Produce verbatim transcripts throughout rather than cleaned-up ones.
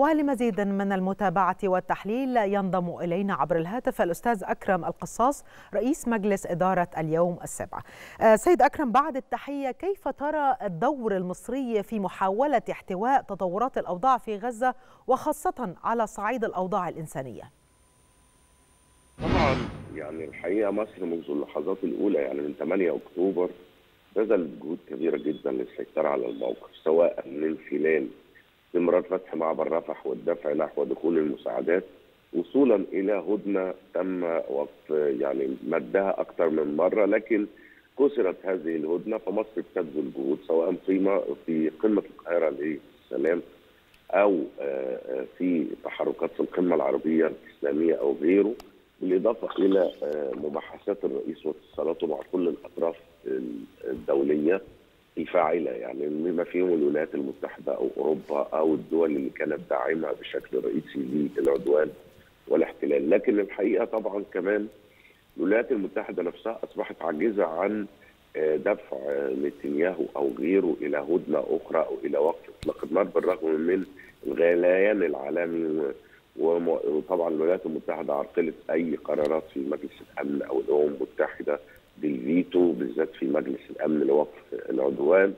ولمزيد من المتابعة والتحليل ينضم إلينا عبر الهاتف الأستاذ أكرم القصاص رئيس مجلس إدارة اليوم السابع. سيد أكرم، بعد التحية، كيف ترى الدور المصري في محاولة احتواء تطورات الأوضاع في غزة وخاصة على صعيد الأوضاع الإنسانية؟ طبعا يعني الحقيقة مصر منذ اللحظات الأولى، يعني من ثمانية أكتوبر، بذلت جهود كبيرة جدا للسيطرة على الموقف، سواء من خلال استمرار فتح معبر رفح والدفع نحو دخول المساعدات وصولا إلى هدنة تم وقت يعني مدها أكثر من مرة، لكن كسرت هذه الهدنة، فمصر بتبذل جهود سواء قيمة في قمة القاهرة للسلام أو في تحركات في القمة العربية الإسلامية أو غيره، بالإضافة إلى مباحثات الرئيس واتصالاته مع كل الأطراف الدولية الفاعلة، يعني بما فيهم الولايات المتحدة أو أوروبا أو الدول اللي كانت داعمة بشكل رئيسي للعدوان والاحتلال. لكن الحقيقة طبعا كمان الولايات المتحدة نفسها أصبحت عاجزة عن دفع نتنياهو أو غيره إلى هدنة أخرى أو إلى وقف إطلاق النار، بالرغم من الغليان العالمي، وطبعا الولايات المتحده عرقلت اي قرارات في مجلس الامن او الامم المتحده بالفيتو، بالذات في مجلس الامن لوقف العدوان.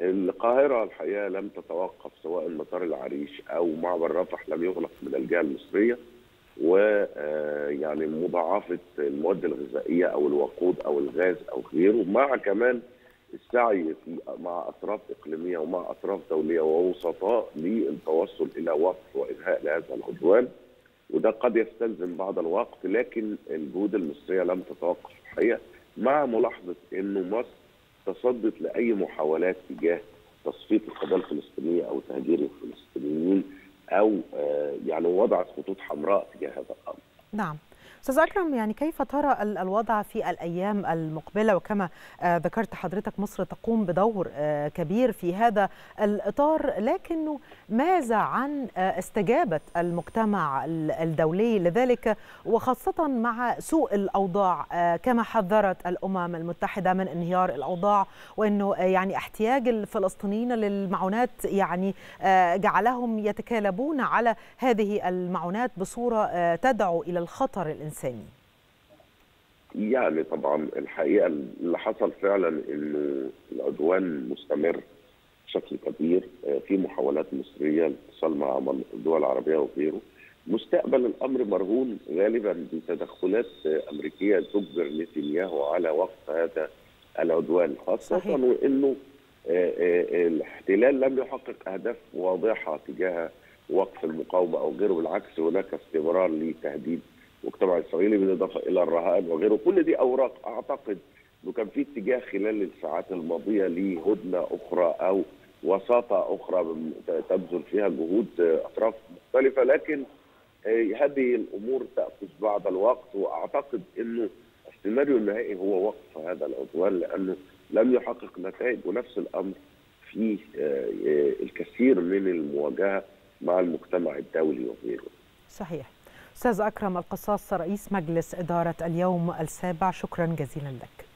القاهره الحقيقه لم تتوقف، سواء مطار العريش او معبر رفح لم يغلق من الجهه المصريه، ويعني مضاعفه المواد الغذائيه او الوقود او الغاز او غيره، مع كمان السعي في مع اطراف اقليميه ومع اطراف دوليه ووسطاء للتوصل الى وقف وانهاء لهذا العدوان، وده قد يستلزم بعض الوقت، لكن الجهود المصريه لم تتوقف الحقيقه، مع ملاحظه انه مصر تصدت لاي محاولات تجاه تصفيه القضيه الفلسطينيه او تهجير الفلسطينيين او يعني وضعت خطوط حمراء تجاه هذا الامر. نعم. أستاذ أكرم، يعني كيف ترى الوضع في الأيام المقبلة؟ وكما ذكرت حضرتك مصر تقوم بدور كبير في هذا الإطار، لكنه ماذا عن استجابة المجتمع الدولي لذلك، وخاصة مع سوء الأوضاع كما حذرت الأمم المتحدة من انهيار الأوضاع، وأنه يعني احتياج الفلسطينيين للمعونات يعني جعلهم يتكالبون على هذه المعونات بصورة تدعو إلى الخطر الإنساني؟ يعني طبعا الحقيقه اللي حصل فعلا انه العدوان مستمر بشكل كبير، في محاولات مصريه الاتصال مع الدول العربيه وغيره. مستقبل الامر مرهون غالبا بتدخلات امريكيه تجبر نتنياهو على وقف هذا العدوان، خاصه صحيح. وانه الاحتلال لم يحقق اهداف واضحه تجاه وقف المقاومه او غيره، بالعكس هناك استمرار لتهديد المجتمع الاسرائيلي بالاضافه الى الرهائن وغيره. كل دي اوراق اعتقد انه كان في اتجاه خلال الساعات الماضيه لهدنه اخرى او وساطه اخرى تبذل فيها جهود اطراف مختلفه، لكن هذه الامور تاخذ بعض الوقت، واعتقد انه السيناريو النهائي هو وقف هذا العدوان لانه لم يحقق نتائج، ونفس الامر في الكثير من المواجهه مع المجتمع الدولي وغيره. صحيح. أستاذ أكرم القصاص رئيس مجلس إدارة اليوم السابع، شكرا جزيلا لك.